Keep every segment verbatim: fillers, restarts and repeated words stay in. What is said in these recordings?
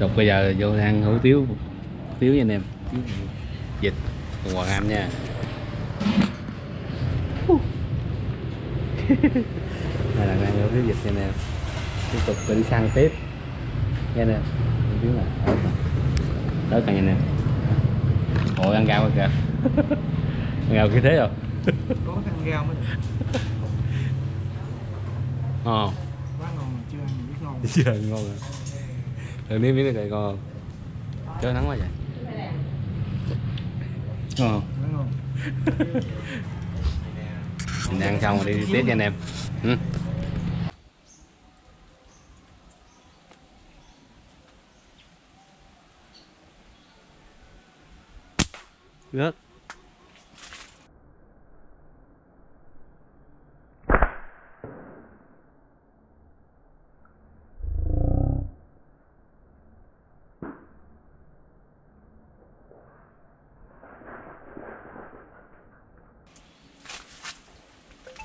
Rồi bây giờ vô ăn hủ tiếu, tiếu với anh em, tiếu vịt cùng Hoàng Anh nha. Đây là ăn hủ tiếu vịt nha anh em. Tiếp tục đi săn tiếp nha nè. Hủ tiếu này tới cả nhìn nè. Ôi ăn rau rồi kìa. Ăn rau kia thế rồi. Có ăn rau mới được. Ờ. Quá ngon mà chưa ăn miếng ngon. Chưa ngon rồi. Thử miếng miếng này ngon. Chớ nắng quá vậy. Ngon. Ngon. Mình ăn xong rồi đi, đi tiếp nha anh em. Ừ. Rớt.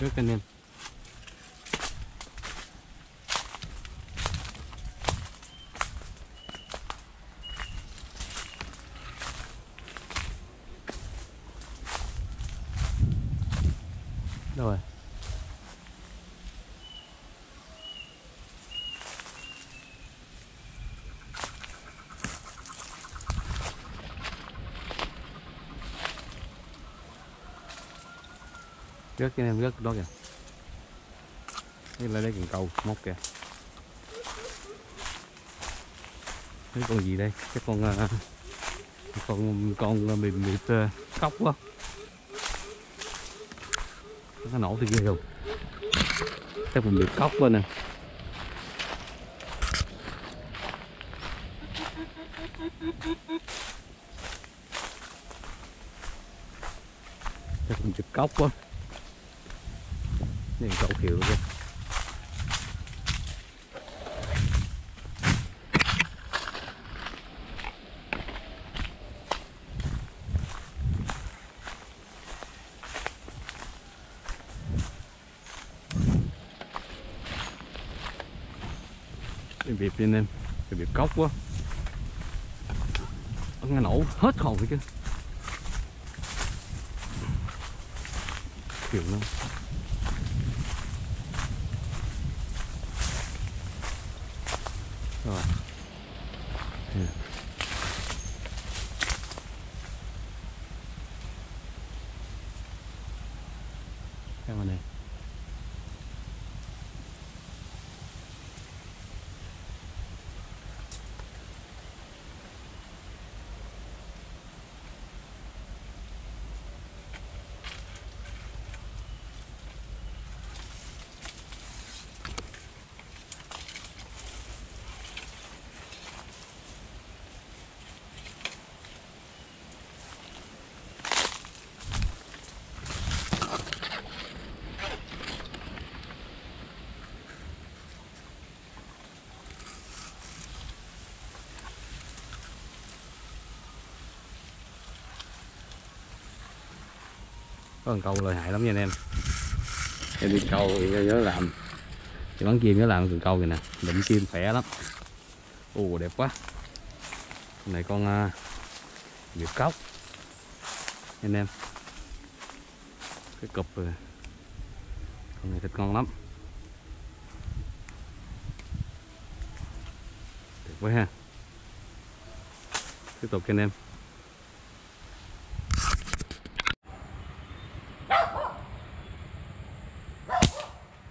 Rớt anh em. Rồi. Rớt cho em, rớt đó kìa. Đi lên đây cần cầu móc kìa. Cái con gì đây? Cái con uh, con con mịt mịt uh, cóc quá. Nó nổ thì ghê luôn. Chắc mình bị cóc lên nè. Chắc mình chụp cóc quá. Nên cậu kiểu luôn. Cái bịp đi anh em, cái bịp cóc quá. Nó nổ hết hồn vậy chứ. Kiểu nó rồi. Ừ. Cái này có con câu lợi hại lắm nha anh em. Em đi câu thì nhớ làm, thì bắn kim nhớ làm cần câu kìa nè, đụng kim khỏe lắm. Ồ đẹp quá. Con này con uh, vịt cóc anh em. Cái cụp rồi. Con này thịt ngon lắm. Đẹp quá ha. Tiếp tục cho anh em.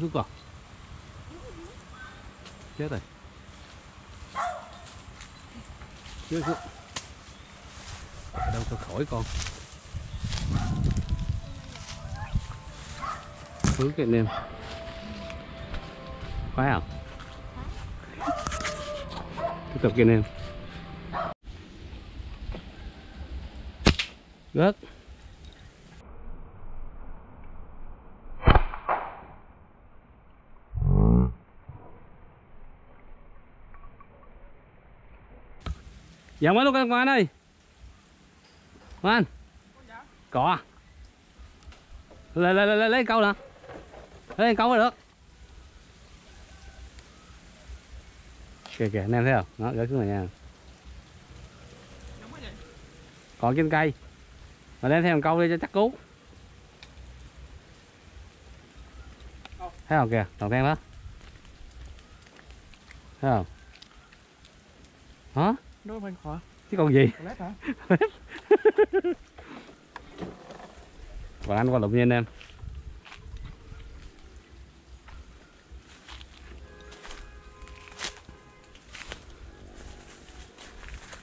Rút rồi. Chết rồi. Chết rồi. Đâu cho khỏi con. Phước anh em. Khóa không? Tiếp tục cho anh em. gớt. Dạ mới lúc em Hoàng Anh ơi. Hoàng Anh. Cò. Lấy lấy lấy lấy câu nè. Lấy câu là được. Kìa kìa anh em thấy không? Nó gỡ xuống này nha. Còn trên cây. Mà đem theo một câu đi cho chắc cú. Thấy không kìa, toàn đen đó. Thấy không? Hả? Đó bên khỏa. Chứ còn gì? Lép hả? Hoàng Anh qua lụm nha anh em.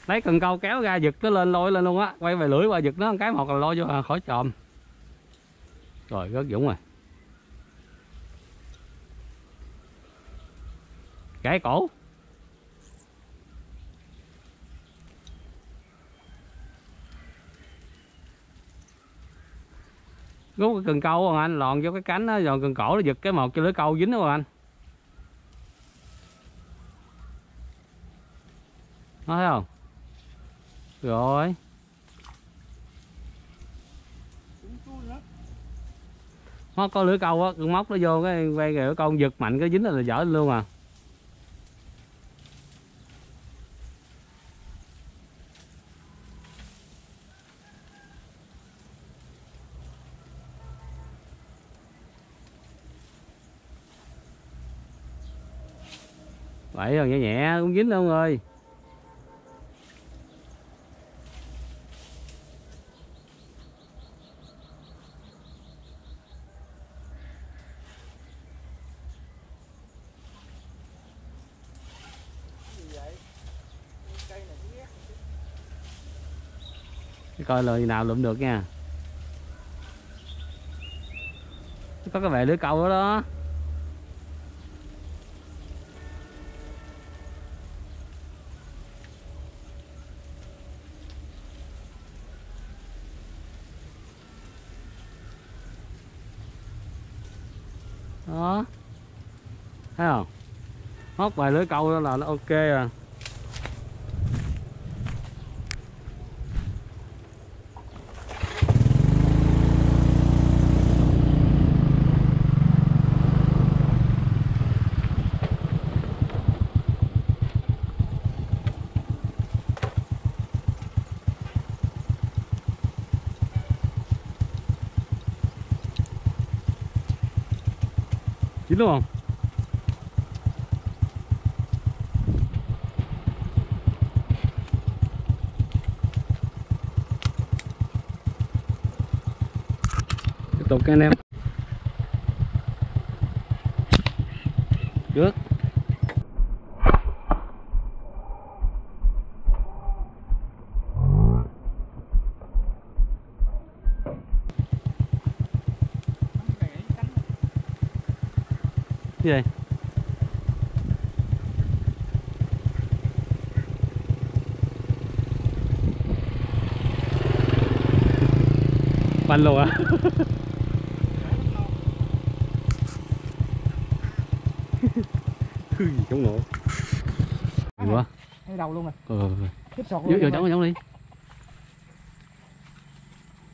Lấy cần câu kéo ra giật nó lên lôi lên luôn á, quay về lưỡi qua giật nó một cái một là lôi vô khỏi chòm. Rồi rớt Dũng rồi. Gãy cổ. Rút cái cần câu Hoàng Anh lòn vô cái cánh đó, rồi cần cổ nó giật cái một cho lưỡi câu dính đó Hoàng Anh. Nó thấy không? Rồi. Móc có lưỡi câu á, cứ móc nó vô cái quay rồi con giật mạnh cái dính là dở luôn à. Vậy rồi nhẹ nhẹ cũng dính luôn rồi. Coi lời nào lụm được nha. Có cái về lưới câu đó đó. Đó. Thấy không? Móc vài lưới câu đó là nó ok à. Dính luôn không? Tiếp tục các anh em. Trước. Cái gì? Banh luôn hả? Cái gì chống nổi? Quá. Ngay đầu luôn à. Ừ. Tiếp sọt luôn. Vô chống chống đi.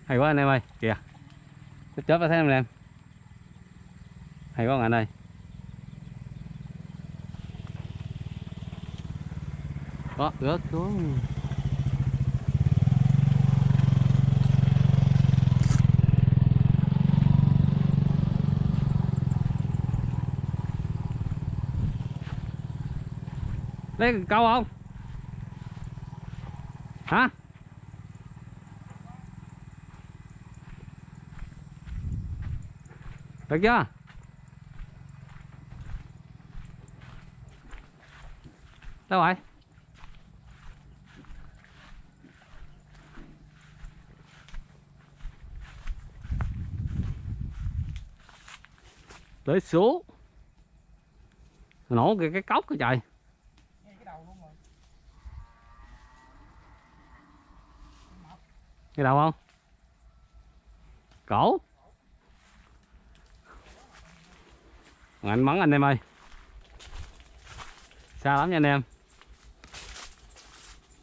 Hay quá anh em ơi, kìa. Chớp chớp ra thấy anh em. Hay quá anh ơi. Đó, rớt xuống. Lấy câu không? Hả? Được chưa? Đâu rồi? Tới số nổ cái cái cốc cái trời. Ngay cái đầu luôn rồi. Ngay đầu không? Cổ Hoàng Anh bắn anh em ơi. Xa lắm nha anh em.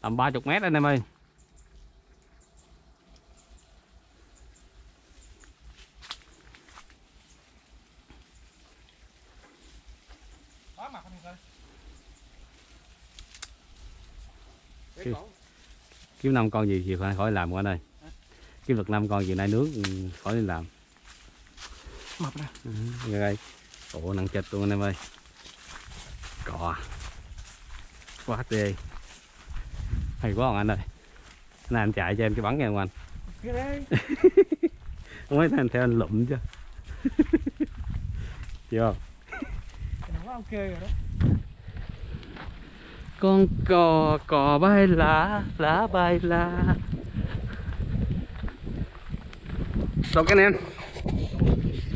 Tầm ba mươi mét anh em ơi. Kiếm, kiếm năm con gì chiều khỏi làm anh ơi. Kiếm được năm con chiều nay nước khỏi đi làm. Mập ra. Rồi đây. Ủa nặng chịch luôn anh em ơi. Cò. Quá ghê. Hay quá Hoàng Anh ơi. Này anh chạy cho em cái bắn nha Hoàng Anh. Không thấy anh theo anh lụm chứ. Chưa. Ok rồi đó. Con cò cò bay lá lá bay lá. Xong cái em.